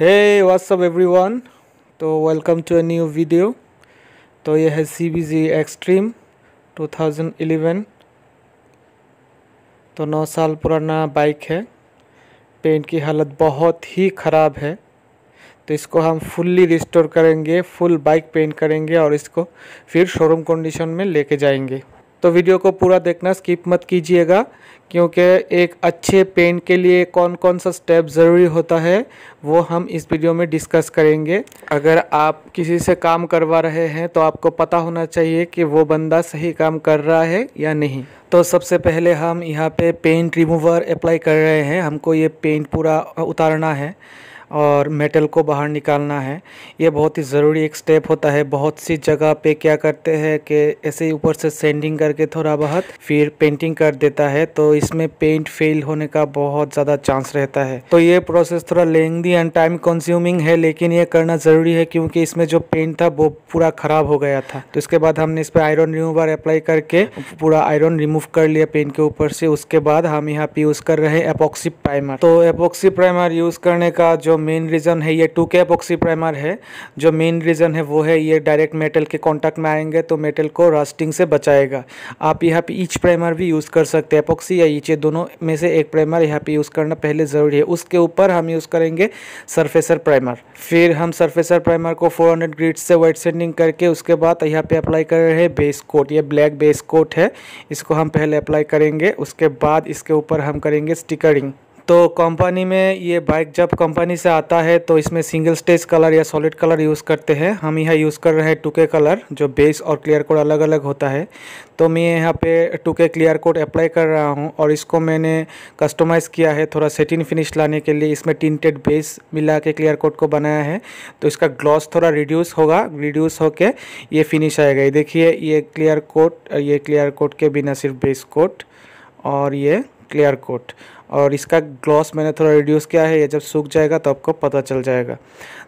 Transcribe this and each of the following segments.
हे what's up everyone, तो welcome to a new video. तो यह है CBZ Xtreme 2011। तो 9 साल पुराना बाइक है। पेंट की हालत बहुत ही ख़राब है, तो इसको हम फुल्ली रिस्टोर करेंगे, फुल बाइक पेंट करेंगे और इसको फिर शोरूम कंडीशन में लेके जाएंगे। तो वीडियो को पूरा देखना, स्किप मत कीजिएगा, क्योंकि एक अच्छे पेंट के लिए कौन कौन सा स्टेप ज़रूरी होता है वो हम इस वीडियो में डिस्कस करेंगे। अगर आप किसी से काम करवा रहे हैं तो आपको पता होना चाहिए कि वो बंदा सही काम कर रहा है या नहीं। तो सबसे पहले हम यहाँ पे पेंट रिमूवर अप्लाई कर रहे हैं। हमको ये पेंट पूरा उतारना है और मेटल को बाहर निकालना है। ये बहुत ही ज़रूरी एक स्टेप होता है। बहुत सी जगह पे क्या करते हैं कि ऐसे ही ऊपर से सैंडिंग करके थोड़ा बहुत फिर पेंटिंग कर देता है, तो इसमें पेंट फेल होने का बहुत ज़्यादा चांस रहता है। तो ये प्रोसेस थोड़ा लेंथी एंड टाइम कंज्यूमिंग है, लेकिन ये करना ज़रूरी है क्योंकि इसमें जो पेंट था वो पूरा ख़राब हो गया था। तो इसके बाद हमने इस पर आयरन रिमूवर अप्लाई करके पूरा आयरन रिमूव कर लिया पेंट के ऊपर से। उसके बाद हम यहाँ पर यूज़ कर रहे हैं एपॉक्सी प्राइमर। तो एपॉक्सी प्राइमर यूज़ करने का जो मेन रीज़न है, ये 2K एपॉक्सी प्राइमर है। जो मेन रीज़न है वो है ये डायरेक्ट मेटल के कांटेक्ट में आएंगे तो मेटल को रस्टिंग से बचाएगा। आप यहाँ पे ईच प्राइमर भी यूज़ कर सकते हैं, एपॉक्सी या ईच, दोनों में से एक प्राइमर यहाँ पे यूज़ करना पहले ज़रूरी है। उसके ऊपर हम यूज़ करेंगे सरफेसर प्राइमर। फिर हम सरफेसर प्राइमर को 400 ग्रिड से वाइट सैंडिंग करके उसके बाद यहाँ पे अप्लाई कर रहे हैं बेस कोट। ये ब्लैक बेस कोट है, इसको हम पहले अप्लाई करेंगे। उसके बाद इसके ऊपर हम करेंगे स्टिकरिंग। तो कंपनी में ये बाइक जब कंपनी से आता है तो इसमें सिंगल स्टेज कलर या सॉलिड कलर यूज़ करते हैं। हम यहाँ यूज़ कर रहे हैं 2K कलर, जो बेस और क्लियर कोड अलग अलग होता है। तो मैं यहाँ पे 2K क्लियर कोड अप्लाई कर रहा हूँ और इसको मैंने कस्टमाइज़ किया है थोड़ा सेटिन फिनिश लाने के लिए। इसमें टिंटेड बेस मिला के क्लियर कोड को बनाया है, तो इसका ग्लॉस थोड़ा रिड्यूस होगा। रिड्यूस होकर ये फिनिश आएगा। ये देखिए, ये क्लियर कोड के बिना सिर्फ बेस कोट और ये क्लियर कोट, और इसका ग्लॉस मैंने थोड़ा रिड्यूस किया है। ये जब सूख जाएगा तो आपको पता चल जाएगा।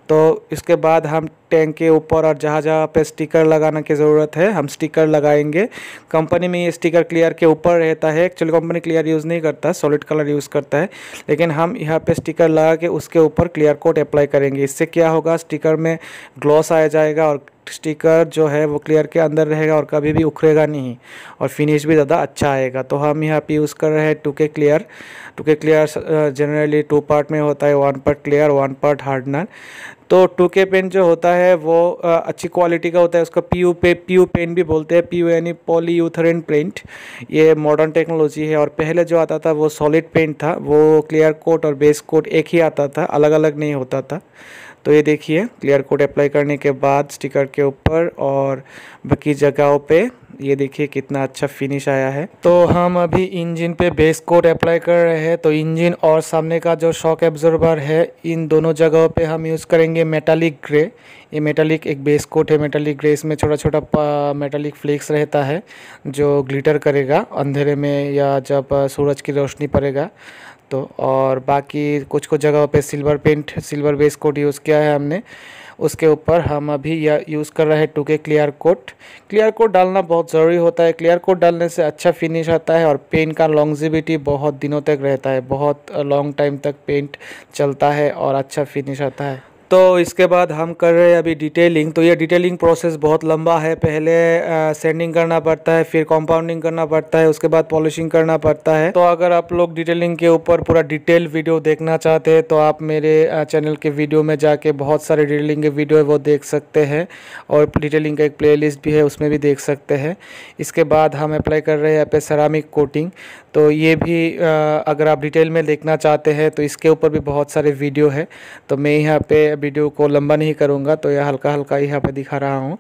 तो इसके बाद हम टैंक के ऊपर और जहाँ जहाँ पे स्टिकर लगाने की ज़रूरत है हम स्टिकर लगाएंगे। कंपनी में ये स्टिकर क्लियर के ऊपर रहता है। एक्चुअली कंपनी क्लियर यूज़ नहीं करता, सॉलिड कलर यूज़ करता है, लेकिन हम यहाँ पे स्टिकर लगा के उसके ऊपर क्लियर कोट अप्लाई करेंगे। इससे क्या होगा, स्टिकर में ग्लॉस आ जाएगा और स्टिकर जो है वो क्लियर के अंदर रहेगा और कभी भी उखड़ेगा नहीं, और फिनिश भी ज़्यादा अच्छा आएगा। तो हम यहाँ पे यूज़ कर रहे हैं 2K clear. 2K clear generally 2 part में होता है, 1 पार्ट क्लियर 1 पार्ट हार्डनर। तो 2K पेंट जो होता है वो अच्छी क्वालिटी का होता है। उसका पीयू पेंट भी बोलते हैं। पीयू यानी पॉलीयूथेरिन पेंट। ये मॉडर्न टेक्नोलॉजी है, और पहले जो आता था वो सॉलिड पेंट था। वो क्लियर कोट और बेस कोट एक ही आता था, अलग अलग नहीं होता था। तो ये देखिए, क्लियर कोट अप्लाई करने के बाद स्टिकर के ऊपर और बाकी जगहों पे ये देखिए कितना अच्छा फिनिश आया है। तो हम अभी इंजन पे बेस कोट अप्लाई कर रहे हैं। तो इंजन और सामने का जो शॉक एब्जॉर्बर है, इन दोनों जगहों पे हम यूज़ करेंगे मेटालिक ग्रे। ये मेटालिक एक बेस कोट है, मेटालिक ग्रे। इसमें छोटा छोटा मेटालिक फ्लेक्स रहता है जो ग्लिटर करेगा अंधेरे में या जब सूरज की रोशनी पड़ेगा। तो और बाकी कुछ जगहों पे silver paint, silver base coat use किया है हमने। उसके ऊपर हम अभी यह यूज़ कर रहे हैं 2K clear coat. Clear coat डालना बहुत ज़रूरी होता है। क्लियर कोट डालने से अच्छा फिनिश आता है और पेंट का लॉन्जिविटी बहुत दिनों तक रहता है, बहुत लॉन्ग टाइम तक पेंट चलता है और अच्छा फिनिश आता है। तो इसके बाद हम कर रहे हैं अभी डिटेलिंग। तो ये डिटेलिंग प्रोसेस बहुत लंबा है। पहले सैंडिंग करना पड़ता है, फिर कंपाउंडिंग करना पड़ता है, उसके बाद पॉलिशिंग करना पड़ता है। तो अगर आप लोग डिटेलिंग के ऊपर पूरा डिटेल वीडियो देखना चाहते हैं तो आप मेरे चैनल के वीडियो में जाके बहुत सारे डिटेलिंग के वीडियो है वो देख सकते हैं, और डिटेलिंग का एक प्लेलिस्ट भी है उसमें भी देख सकते हैं। इसके बाद हम अप्लाई कर रहे हैं यहाँ पे सेरामिक कोटिंग। तो ये भी अगर आप डिटेल में देखना चाहते हैं तो इसके ऊपर भी बहुत सारे वीडियो है। तो मैं यहाँ पे वीडियो को लंबा नहीं करूँगा, तो यह हल्का हल्का यहाँ पे दिखा रहा हूँ।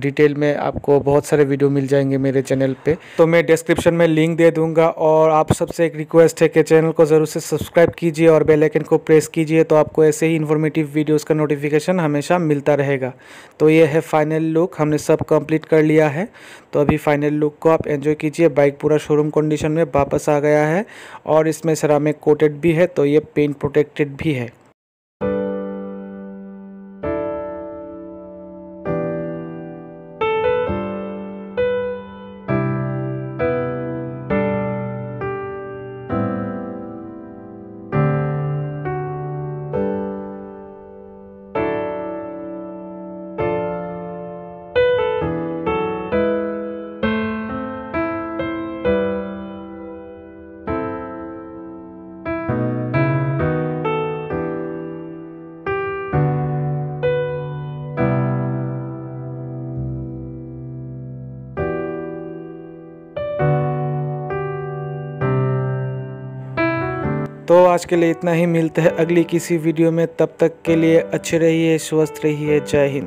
डिटेल में आपको बहुत सारे वीडियो मिल जाएंगे मेरे चैनल पे। तो मैं डिस्क्रिप्शन में लिंक दे दूँगा, और आप सबसे एक रिक्वेस्ट है कि चैनल को ज़रूर से सब्सक्राइब कीजिए और बेल आइकन को प्रेस कीजिए, तो आपको ऐसे ही इन्फॉर्मेटिव वीडियोज़ का नोटिफिकेशन हमेशा मिलता रहेगा। तो ये है फाइनल लुक, हमने सब कंप्लीट कर लिया है। तो अभी फाइनल लुक को आप एंजॉय कीजिए। बाइक पूरा शोरूम कंडीशन में वापस आ गया है, और इसमें सेरामिक कोटेड भी है, तो ये पेंट प्रोटेक्टेड भी है। तो आज के लिए इतना ही, मिलते हैं अगली किसी वीडियो में। तब तक के लिए अच्छे रहिए, स्वस्थ रहिए, जय हिंद।